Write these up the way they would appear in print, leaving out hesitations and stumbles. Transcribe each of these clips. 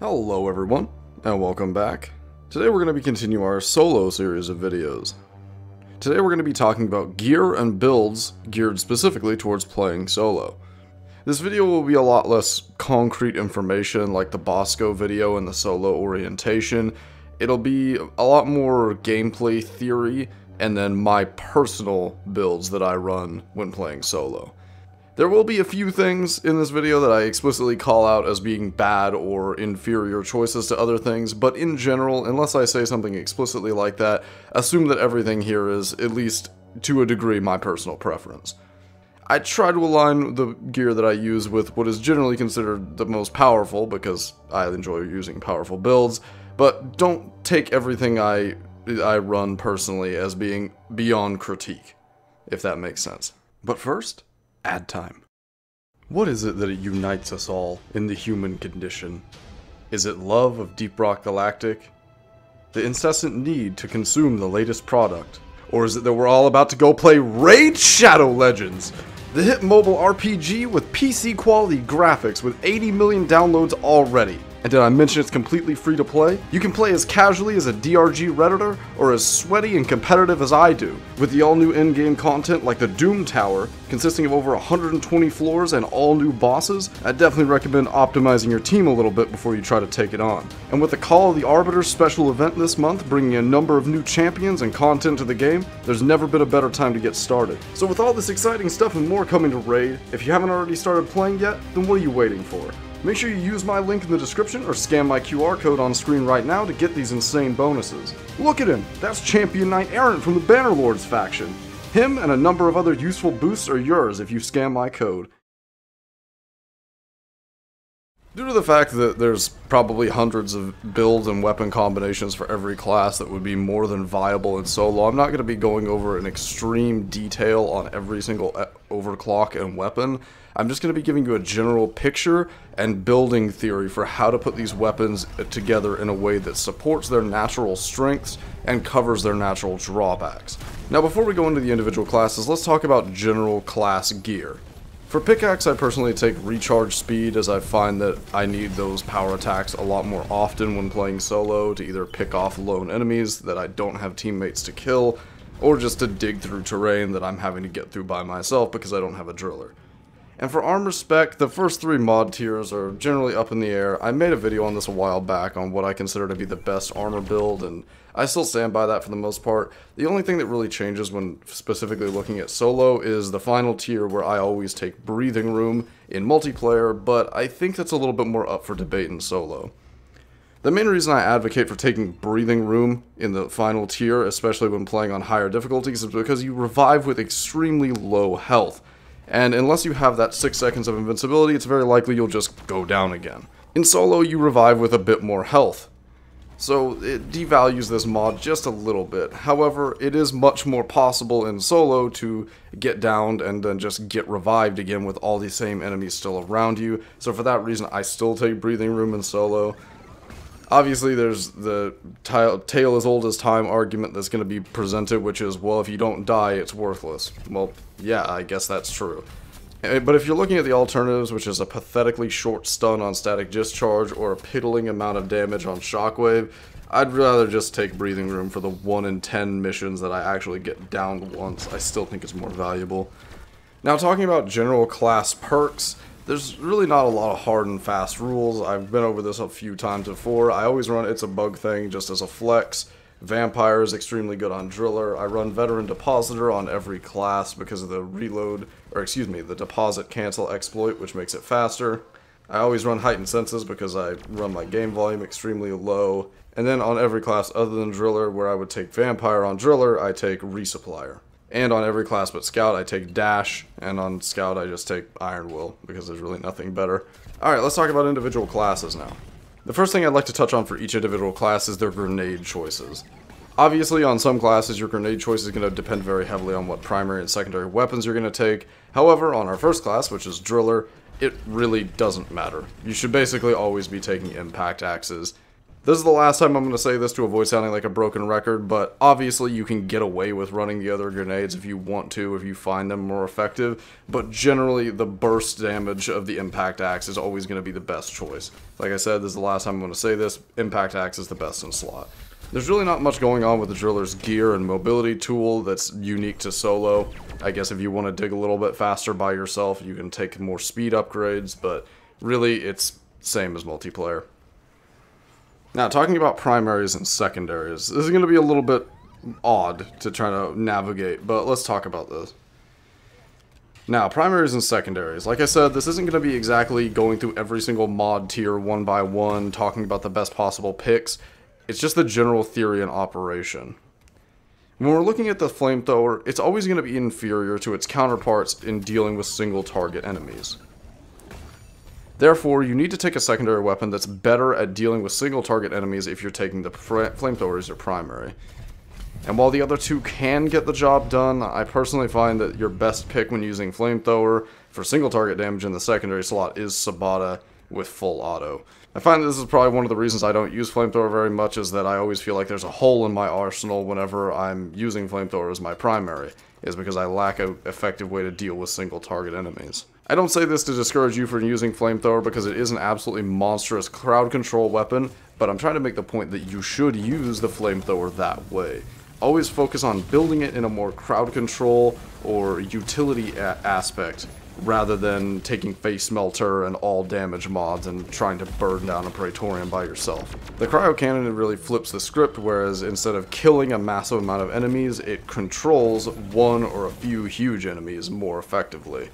Hello everyone, and welcome back. Today we're going to be continuing our solo series of videos. Today we're going to be talking about gear and builds geared specifically towards playing solo. This video will be a lot less concrete information like the Bosco video and the solo orientation. It'll be a lot more gameplay theory and then my personal builds that I run when playing solo. There will be a few things in this video that I explicitly call out as being bad or inferior choices to other things, but in general, unless I say something explicitly like that, assume that everything here is, at least to a degree, my personal preference. I try to align the gear that I use with what is generally considered the most powerful, because I enjoy using powerful builds, but don't take everything I run personally as being beyond critique, if that makes sense. But first, ad time. What is it that unites us all in the human condition? Is it love of Deep Rock Galactic? The incessant need to consume the latest product? Or is it that we're all about to go play Raid Shadow Legends? The hit mobile RPG with PC quality graphics with 80 million downloads already. And did I mention it's completely free to play? You can play as casually as a DRG Redditor, or as sweaty and competitive as I do, with the all-new in-game content like the Doom Tower, consisting of over 120 floors and all-new bosses. I definitely recommend optimizing your team a little bit before you try to take it on. And with the Call of the Arbiter special event this month, bringing a number of new champions and content to the game, there's never been a better time to get started. So with all this exciting stuff and more coming to Raid, if you haven't already started playing yet, then what are you waiting for? Make sure you use my link in the description or scan my QR code on screen right now to get these insane bonuses. Look at him! That's Champion Knight Errant from the Bannerlords faction! Him and a number of other useful boosts are yours if you scan my code. Due to the fact that there's probably hundreds of build and weapon combinations for every class that would be more than viable in solo, I'm not going to be going over in extreme detail on every single overclock and weapon. I'm just going to be giving you a general picture and building theory for how to put these weapons together in a way that supports their natural strengths and covers their natural drawbacks. Now before we go into the individual classes, let's talk about general class gear. For pickaxe, I personally take recharge speed, as I find that I need those power attacks a lot more often when playing solo to either pick off lone enemies that I don't have teammates to kill, or just to dig through terrain that I'm having to get through by myself because I don't have a driller. And for armor spec, the first three mod tiers are generally up in the air. I made a video on this a while back on what I consider to be the best armor build, and I still stand by that for the most part. The only thing that really changes when specifically looking at solo is the final tier, where I always take breathing room in multiplayer, but I think that's a little bit more up for debate in solo. The main reason I advocate for taking breathing room in the final tier, especially when playing on higher difficulties, is because you revive with extremely low health, and unless you have that 6 seconds of invincibility, it's very likely you'll just go down again. In solo, you revive with a bit more health. So it devalues this mod just a little bit. However, it is much more possible in solo to get downed and then just get revived again with all the same enemies still around you. So for that reason, I still take breathing room in solo. Obviously, there's the tale as old as time argument that's going to be presented, which is, well, if you don't die, it's worthless. Well, yeah, I guess that's true. But if you're looking at the alternatives, which is a pathetically short stun on static discharge or a piddling amount of damage on shockwave, I'd rather just take breathing room for the 1 in 10 missions that I actually get downed once. I still think it's more valuable. Now, talking about general class perks, there's really not a lot of hard and fast rules. I've been over this a few times before. I always run It's a Bug Thing just as a flex. Vampire is extremely good on driller. I run Veteran Depositor on every class because of the deposit cancel exploit, which makes it faster. I always run Heightened Senses because I run my game volume extremely low. And then on every class other than driller, where I would take Vampire, on driller I take Resupplier. And on every class but Scout, I take Dash, and on Scout I just take Iron Will, because there's really nothing better. Alright, let's talk about individual classes now. The first thing I'd like to touch on for each individual class is their grenade choices. Obviously, on some classes, your grenade choice is going to depend very heavily on what primary and secondary weapons you're going to take. However, on our first class, which is Driller, it really doesn't matter. You should basically always be taking Impact Axes. This is the last time I'm going to say this to avoid sounding like a broken record, but obviously you can get away with running the other grenades if you want to, if you find them more effective, but generally the burst damage of the Impact Axe is always going to be the best choice. Like I said, this is the last time I'm going to say this, Impact Axe is the best in slot. There's really not much going on with the Driller's gear and mobility tool that's unique to solo. I guess if you want to dig a little bit faster by yourself, you can take more speed upgrades, but really it's same as multiplayer. Now, talking about primaries and secondaries, this is going to be a little bit odd to try to navigate, but let's talk about this. Now, primaries and secondaries. Like I said, this isn't going to be exactly going through every single mod tier one by one, talking about the best possible picks. It's just the general theory and operation. When we're looking at the flamethrower, it's always going to be inferior to its counterparts in dealing with single target enemies. Therefore, you need to take a secondary weapon that's better at dealing with single target enemies if you're taking the flamethrower as your primary. And while the other two can get the job done, I personally find that your best pick when using flamethrower for single target damage in the secondary slot is Sabata with full auto. I find that this is probably one of the reasons I don't use flamethrower very much, is that I always feel like there's a hole in my arsenal whenever I'm using flamethrower as my primary, is because I lack an effective way to deal with single target enemies. I don't say this to discourage you from using flamethrower because it is an absolutely monstrous crowd control weapon, but I'm trying to make the point that you should use the flamethrower that way. Always focus on building it in a more crowd control or utility aspect, rather than taking face melter and all damage mods and trying to burn down a Praetorian by yourself. The cryo cannon really flips the script, whereas instead of killing a massive amount of enemies, it controls one or a few huge enemies more effectively.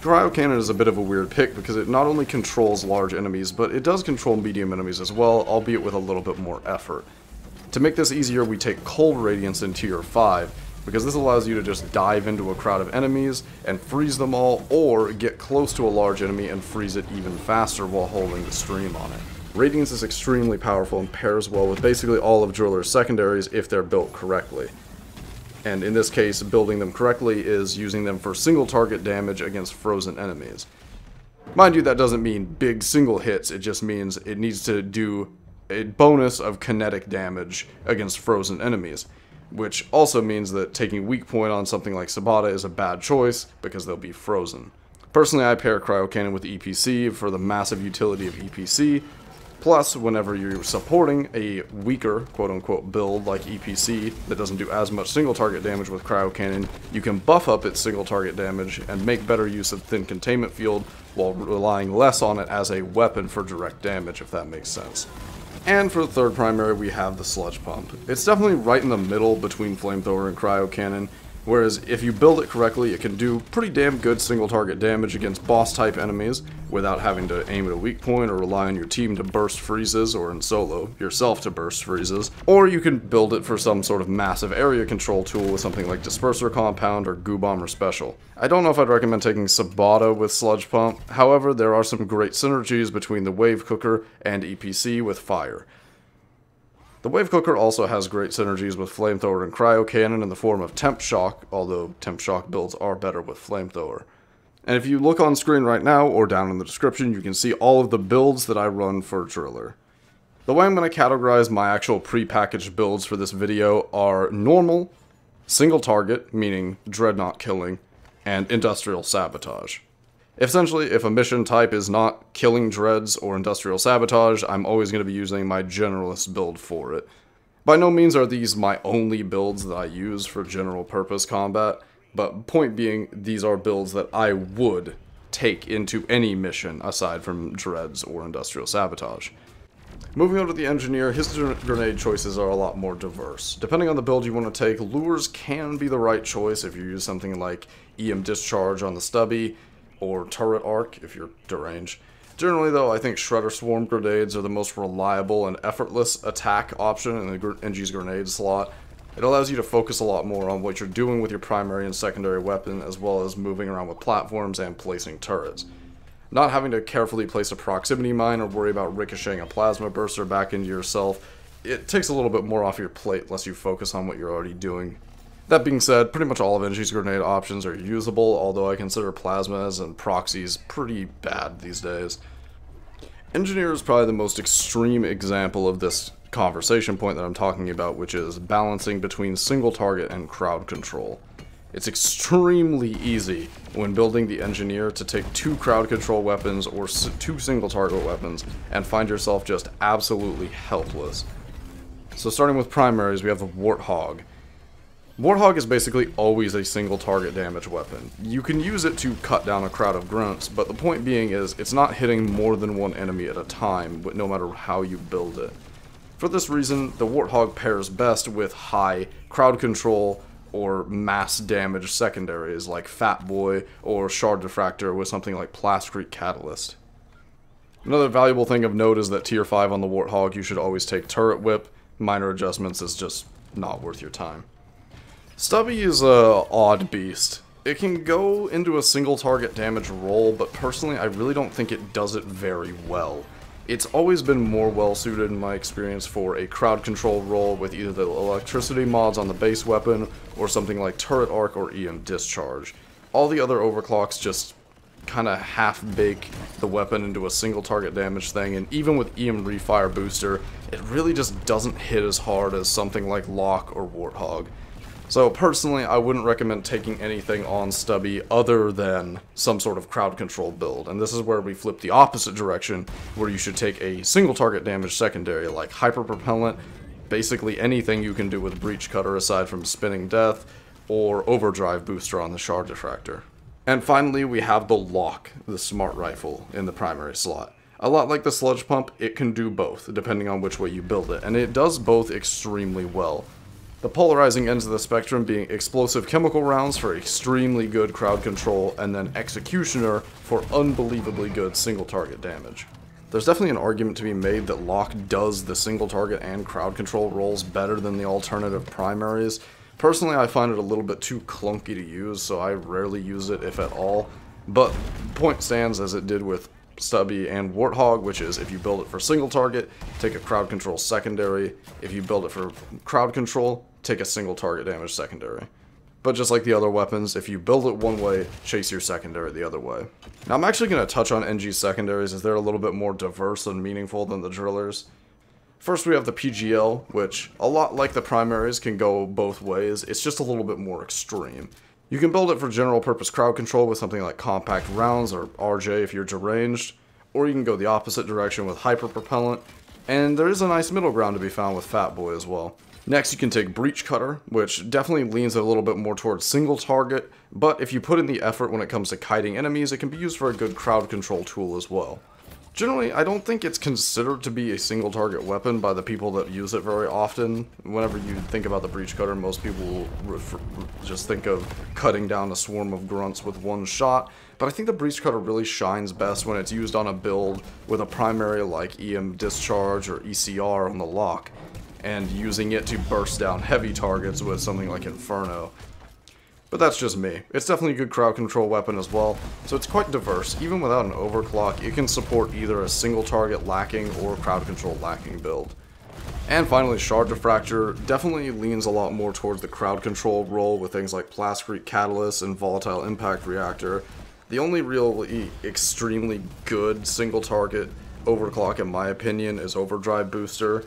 Cryo Cannon is a bit of a weird pick because it not only controls large enemies, but it does control medium enemies as well, albeit with a little bit more effort. To make this easier, we take Cold Radiance in Tier 5, because this allows you to just dive into a crowd of enemies and freeze them all, or get close to a large enemy and freeze it even faster while holding the stream on it. Radiance is extremely powerful and pairs well with basically all of Driller's secondaries if they're built correctly. And in this case, building them correctly is using them for single target damage against frozen enemies. Mind you, that doesn't mean big single hits, it just means it needs to do a bonus of kinetic damage against frozen enemies, which also means that taking weak point on something like Sabata is a bad choice because they'll be frozen. Personally, I pair Cryo Cannon with EPC for the massive utility of EPC. Plus, whenever you're supporting a weaker, quote-unquote, build like EPC that doesn't do as much single-target damage with Cryo Cannon, you can buff up its single-target damage and make better use of Thin Containment Field while relying less on it as a weapon for direct damage, if that makes sense. And for the third primary, we have the Sludge Pump. It's definitely right in the middle between Flamethrower and Cryo Cannon, whereas if you build it correctly, it can do pretty damn good single-target damage against boss-type enemies without having to aim at a weak point or rely on your team to burst freezes, or in solo, yourself to burst freezes. Or you can build it for some sort of massive area control tool with something like Disperser Compound or Goo Bomber Special. I don't know if I'd recommend taking Sabata with Sludge Pump, however, there are some great synergies between the Wave Cooker and EPC with Fire. The Wave Cooker also has great synergies with Flamethrower and Cryo Cannon in the form of Temp Shock, although Temp Shock builds are better with Flamethrower. And if you look on screen right now, or down in the description, you can see all of the builds that I run for Driller. The way I'm going to categorize my actual pre-packaged builds for this video are Normal, Single Target, meaning Dreadnought killing, and Industrial Sabotage. Essentially, if a mission type is not killing dreads or industrial sabotage, I'm always going to be using my generalist build for it. By no means are these my only builds that I use for general purpose combat, but point being, these are builds that I would take into any mission aside from dreads or industrial sabotage. Moving on to the engineer, his grenade choices are a lot more diverse. Depending on the build you want to take, lures can be the right choice if you use something like EM Discharge on the Stubby, or Turret Arc if you're deranged. Generally though, I think Shredder Swarm grenades are the most reliable and effortless attack option in the NG's grenade slot. It allows you to focus a lot more on what you're doing with your primary and secondary weapon, as well as moving around with platforms and placing turrets. Not having to carefully place a proximity mine or worry about ricocheting a plasma burster back into yourself, it takes a little bit more off your plate unless you focus on what you're already doing. That being said, pretty much all of NG's grenade options are usable, although I consider plasmas and proxies pretty bad these days. Engineer is probably the most extreme example of this conversation point that I'm talking about, which is balancing between single target and crowd control. It's extremely easy when building the engineer to take two crowd control weapons or two single target weapons and find yourself just absolutely helpless. So starting with primaries, we have a Warthog. Warthog is basically always a single target damage weapon. You can use it to cut down a crowd of grunts, but the point being is it's not hitting more than one enemy at a time, no matter how you build it. For this reason, the Warthog pairs best with high crowd control or mass damage secondaries like Fat Boy or Shard Defractor with something like Plascrete Catalyst. Another valuable thing of note is that tier 5 on the Warthog you should always take Turret Whip. Minor adjustments is just not worth your time. Stubby is an odd beast. It can go into a single target damage roll, but personally I really don't think it does it very well. It's always been more well suited in my experience for a crowd control roll with either the electricity mods on the base weapon or something like Turret Arc or EM Discharge. All the other overclocks just kinda half bake the weapon into a single target damage thing, and even with EM Refire Booster, it really just doesn't hit as hard as something like Lock or Warthog. So personally, I wouldn't recommend taking anything on Stubby other than some sort of crowd control build, and this is where we flip the opposite direction, where you should take a single target damage secondary like Hyper Propellant, basically anything you can do with Breach Cutter aside from Spinning Death, or Overdrive Booster on the Shard Defractor. And finally, we have the Lock, the smart rifle, in the primary slot. A lot like the Sludge Pump, it can do both, depending on which way you build it, and it does both extremely well. The polarizing ends of the spectrum being explosive chemical rounds for extremely good crowd control, and then Executioner for unbelievably good single target damage. There's definitely an argument to be made that Lock does the single target and crowd control rolls better than the alternative primaries. Personally, I find it a little bit too clunky to use, so I rarely use it, if at all, but the point stands as it did with Stubby and Warthog, which is if you build it for single target, take a crowd control secondary. If you build it for crowd control, take a single target damage secondary. But just like the other weapons, if you build it one way, chase your secondary the other way. Now I'm actually going to touch on NG secondaries as they're a little bit more diverse and meaningful than the drillers. First we have the PGL, which, a lot like the primaries, can go both ways, it's just a little bit more extreme. You can build it for general purpose crowd control with something like Compact Rounds or RJ if you're deranged, or you can go the opposite direction with Hyper Propellant, and there is a nice middle ground to be found with Fat Boy as well. Next you can take Breach Cutter, which definitely leans a little bit more towards single target, but if you put in the effort when it comes to kiting enemies, it can be used for a good crowd control tool as well. Generally, I don't think it's considered to be a single target weapon by the people that use it very often. Whenever you think about the Breach Cutter, most people just think of cutting down a swarm of grunts with one shot, but I think the Breach Cutter really shines best when it's used on a build with a primary like EM Discharge or ECR on the Lock, and using it to burst down heavy targets with something like Inferno. But that's just me. It's definitely a good crowd control weapon as well, so it's quite diverse. Even without an overclock, it can support either a single target lacking or crowd control lacking build. And finally, Shard Defractor definitely leans a lot more towards the crowd control role with things like Plascrete Catalyst and Volatile Impact Reactor. The only really extremely good single target overclock, in my opinion, is Overdrive Booster.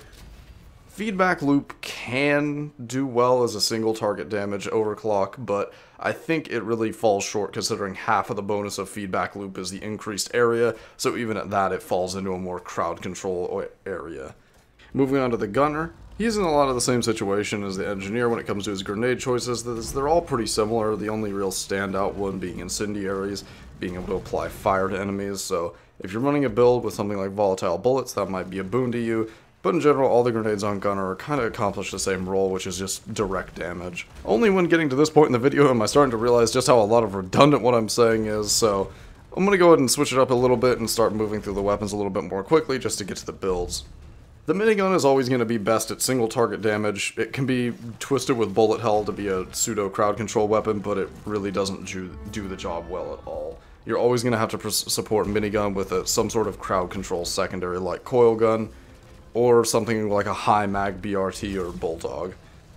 Feedback Loop can do well as a single target damage overclock, but I think it really falls short considering half of the bonus of Feedback Loop is the increased area, so even at that it falls into a more crowd control area. Moving on to the Gunner, he's in a lot of the same situation as the Engineer when it comes to his grenade choices. They're all pretty similar, the only real standout one being Incendiaries, being able to apply fire to enemies, so if you're running a build with something like Volatile Bullets, that might be a boon to you. But in general, all the grenades on Gunner are kind of accomplish the same role, which is just direct damage. Only when getting to this point in the video am I starting to realize just how a lot of redundant what I'm saying is, so I'm going to go ahead and switch it up a little bit and start moving through the weapons a little bit more quickly just to get to the builds. The minigun is always going to be best at single target damage. It can be twisted with bullet hell to be a pseudo crowd control weapon, but it really doesn't do the job well at all. You're always going to have to support minigun with some sort of crowd control secondary like Coil Gun, or something like a high mag BRT or Bulldog.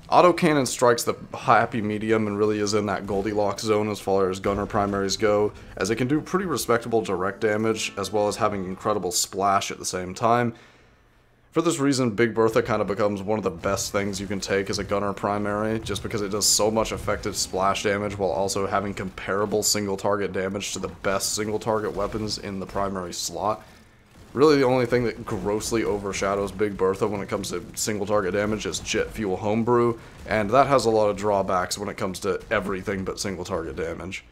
Auto Cannon strikes the happy medium and really is in that Goldilocks zone as far as gunner primaries go, as it can do pretty respectable direct damage as well as having incredible splash at the same time. For this reason, Big Bertha kind of becomes one of the best things you can take as a gunner primary, just because it does so much effective splash damage while also having comparable single target damage to the best single target weapons in the primary slot. Really the only thing that grossly overshadows Big Bertha when it comes to single target damage is Jet Fuel Homebrew, and that has a lot of drawbacks when it comes to everything but single target damage.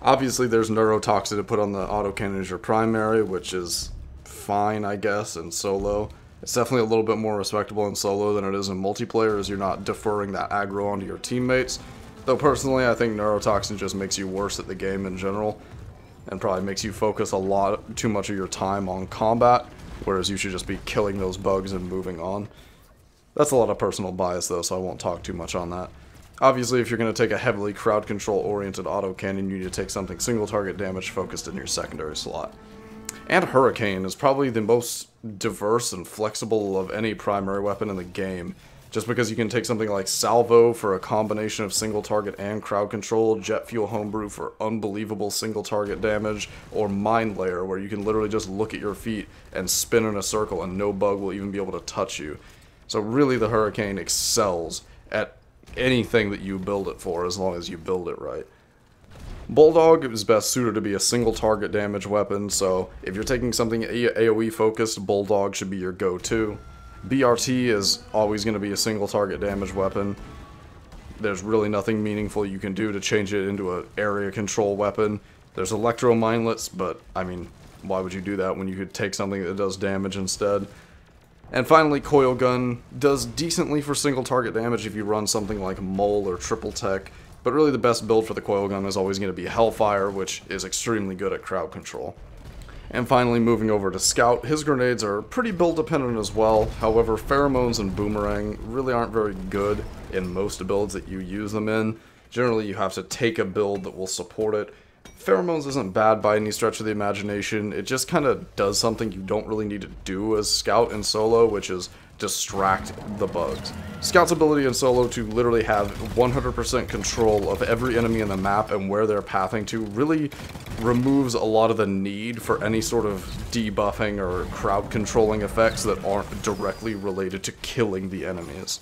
Obviously there's Neurotoxin to put on the autocannon as your primary, which is fine I guess in solo. It's definitely a little bit more respectable in solo than it is in multiplayer, as you're not deferring that aggro onto your teammates, though personally I think Neurotoxin just makes you worse at the game in general, and probably makes you focus a lot too much of your time on combat, whereas you should just be killing those bugs and moving on. That's a lot of personal bias though, so I won't talk too much on that. Obviously if you're going to take a heavily crowd control oriented autocannon, you need to take something single target damage focused in your secondary slot. And Hurricane is probably the most diverse and flexible of any primary weapon in the game, just because you can take something like Salvo for a combination of single target and crowd control, Jet Fuel Homebrew for unbelievable single target damage, or Mind Layer where you can literally just look at your feet and spin in a circle and no bug will even be able to touch you. So really the Hurricane excels at anything that you build it for, as long as you build it right. Bulldog is best suited to be a single target damage weapon, so if you're taking something AoE focused, Bulldog should be your go-to. BRT is always going to be a single target damage weapon. There's really nothing meaningful you can do to change it into an area control weapon. There's Electro Mindlets, but I mean, why would you do that when you could take something that does damage instead? And finally, Coil Gun does decently for single target damage if you run something like Mole or Triple Tech. But really the best build for the Coil Gun is always going to be Hellfire, which is extremely good at crowd control. And finally, moving over to Scout, his grenades are pretty build dependent as well. However, Pheromones and Boomerang really aren't very good in most builds that you use them in. Generally you have to take a build that will support it. Pheromones isn't bad by any stretch of the imagination, it just kind of does something you don't really need to do as Scout in solo, which is distract the bugs. Scout's ability in solo to literally have 100% control of every enemy in the map and where they're pathing to really removes a lot of the need for any sort of debuffing or crowd controlling effects that aren't directly related to killing the enemies.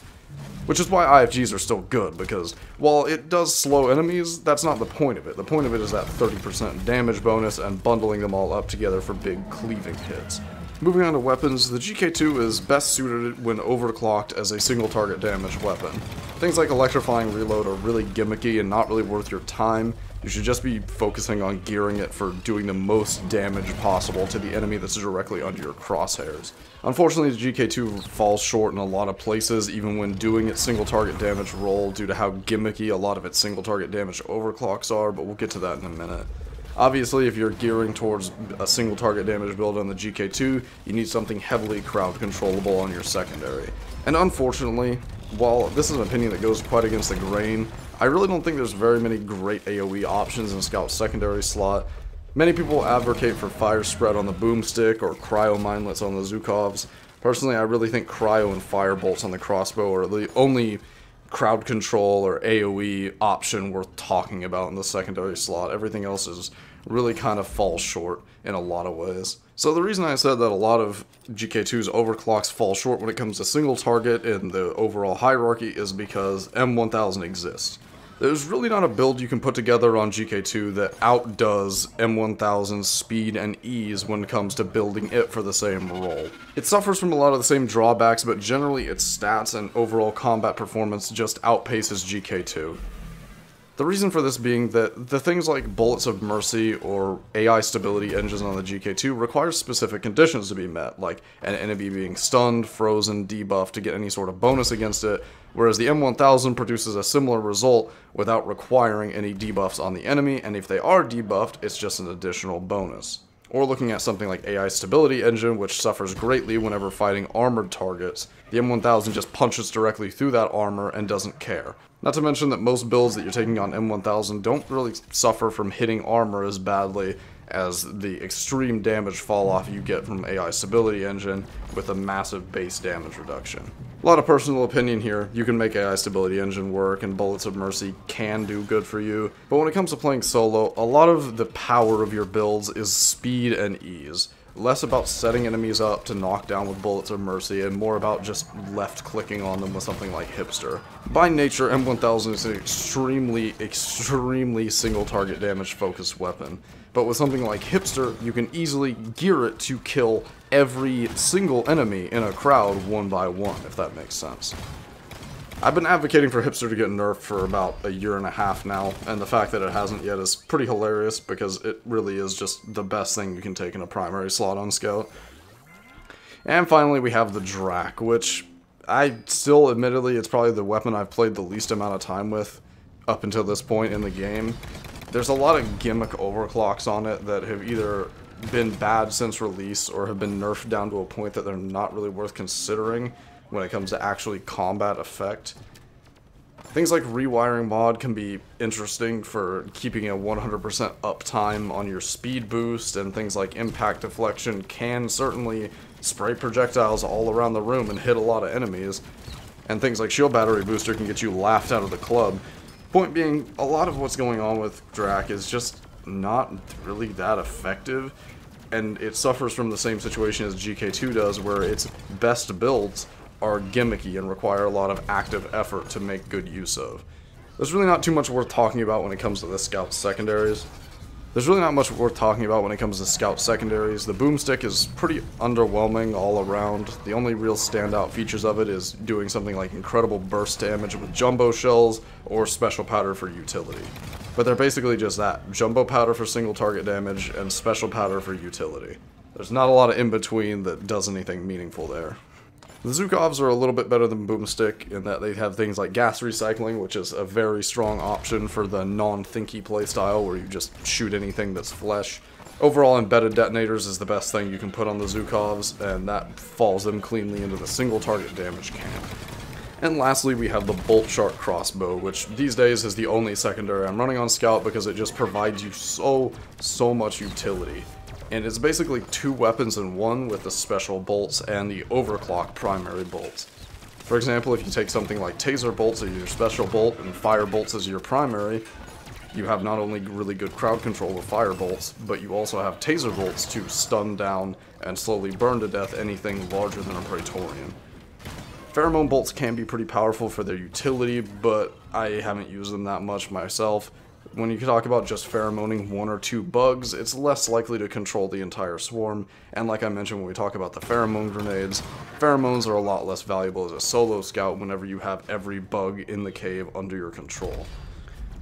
Which is why IFGs are still good, because while it does slow enemies, that's not the point of it. The point of it is that 30% damage bonus and bundling them all up together for big cleaving hits. Moving on to weapons, the GK2 is best suited when overclocked as a single target damage weapon. Things like Electrifying Reload are really gimmicky and not really worth your time. You should just be focusing on gearing it for doing the most damage possible to the enemy that's directly under your crosshairs. Unfortunately, the GK2 falls short in a lot of places, even when doing its single target damage roll, due to how gimmicky a lot of its single target damage overclocks are, but we'll get to that in a minute. Obviously, if you're gearing towards a single target damage build on the GK2, you need something heavily crowd controllable on your secondary. And unfortunately, while this is an opinion that goes quite against the grain, I really don't think there's very many great AoE options in Scout's secondary slot. Many people advocate for Fire Spread on the Boomstick or Cryo Mindlets on the Zukovs. Personally, I really think Cryo and Fire Bolts on the Crossbow are the only crowd control or AoE option worth talking about in the secondary slot. Everything else is really kind of falls short in a lot of ways. So the reason I said that a lot of GK2's overclocks fall short when it comes to single target in the overall hierarchy is because M1000 exists. There's really not a build you can put together on GK2 that outdoes M1000's speed and ease when it comes to building it for the same role. It suffers from a lot of the same drawbacks, but generally its stats and overall combat performance just outpaces GK2. The reason for this being that the things like Bullets of Mercy or AI Stability Engines on the GK2 require specific conditions to be met, like an enemy being stunned, frozen, debuffed to get any sort of bonus against it, whereas the M1000 produces a similar result without requiring any debuffs on the enemy, and if they are debuffed, it's just an additional bonus. Or looking at something like AI Stability Engine, which suffers greatly whenever fighting armored targets. The M1000 just punches directly through that armor and doesn't care. Not to mention that most builds that you're taking on M1000 don't really suffer from hitting armor as badly as the extreme damage fall off you get from AI Stability Engine with a massive base damage reduction. A lot of personal opinion here. You can make AI Stability Engine work and Bullets of Mercy can do good for you, but when it comes to playing solo, a lot of the power of your builds is speed and ease. Less about setting enemies up to knock down with Bullets of Mercy and more about just left clicking on them with something like Hipster. By nature, M1000 is an extremely single target damage focused weapon, but with something like Hipster, you can easily gear it to kill every single enemy in a crowd one by one, if that makes sense. I've been advocating for Hipster to get nerfed for about a year and a half now, and the fact that it hasn't yet is pretty hilarious because it really is just the best thing you can take in a primary slot on Scout. And finally we have the Drac, which I still admittedly it's probably the weapon I've played the least amount of time with up until this point in the game. There's a lot of gimmick overclocks on it that have either been bad since release or have been nerfed down to a point that they're not really worth considering when it comes to actually combat effect. Things like rewiring mod can be interesting for keeping a 100% uptime on your speed boost, and things like impact deflection can certainly spray projectiles all around the room and hit a lot of enemies, and things like shield battery booster can get you laughed out of the club. Point being, a lot of what's going on with Drac is just not really that effective, and it suffers from the same situation as GK2 does, where its best builds are gimmicky and require a lot of active effort to make good use of. There's really not too much worth talking about when it comes to the Scout secondaries. The Boomstick is pretty underwhelming all around. The only real standout features of it is doing something like incredible burst damage with jumbo shells or special powder for utility. But they're basically just that, jumbo powder for single target damage and special powder for utility. There's not a lot of in-between that does anything meaningful there. The Zukovs are a little bit better than Boomstick in that they have things like gas recycling, which is a very strong option for the non-thinky playstyle where you just shoot anything that's flesh. Overall, embedded detonators is the best thing you can put on the Zukovs, and that falls them cleanly into the single target damage camp. And lastly, we have the Bolt Shark Crossbow, which these days is the only secondary I'm running on Scout because it just provides you so much utility. And it's basically two weapons in one with the special bolts and the overclock primary bolts. For example, if you take something like taser bolts as your special bolt and fire bolts as your primary, you have not only really good crowd control with fire bolts, but you also have taser bolts to stun down and slowly burn to death anything larger than a Praetorian. Pheromone bolts can be pretty powerful for their utility, but I haven't used them that much myself. When you talk about just pheromoning one or two bugs, it's less likely to control the entire swarm, and like I mentioned when we talk about the pheromone grenades, pheromones are a lot less valuable as a solo scout whenever you have every bug in the cave under your control.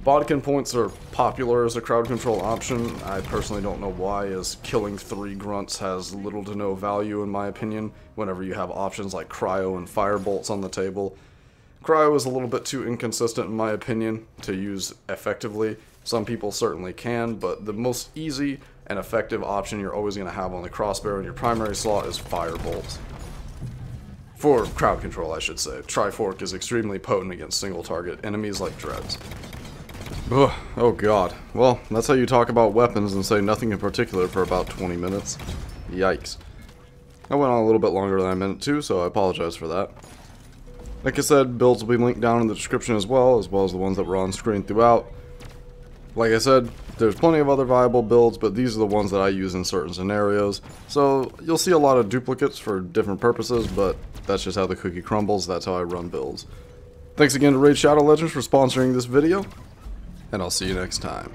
Bodkin points are popular as a crowd control option. I personally don't know why, as killing 3 grunts has little to no value in my opinion whenever you have options like cryo and fire bolts on the table. Cryo is a little bit too inconsistent in my opinion to use effectively. Some people certainly can, but the most easy and effective option you're always going to have on the crossbow in your primary slot is firebolt. For crowd control, I should say. Trifork is extremely potent against single target enemies like dreads. Ugh, oh god. Well, that's how you talk about weapons and say nothing in particular for about 20 minutes. Yikes. I went on a little bit longer than I meant to, so I apologize for that. Like I said, builds will be linked down in the description as well as the ones that were on screen throughout. Like I said, there's plenty of other viable builds, but these are the ones that I use in certain scenarios. So you'll see a lot of duplicates for different purposes, but that's just how the cookie crumbles. That's how I run builds. Thanks again to Raid Shadow Legends for sponsoring this video, and I'll see you next time.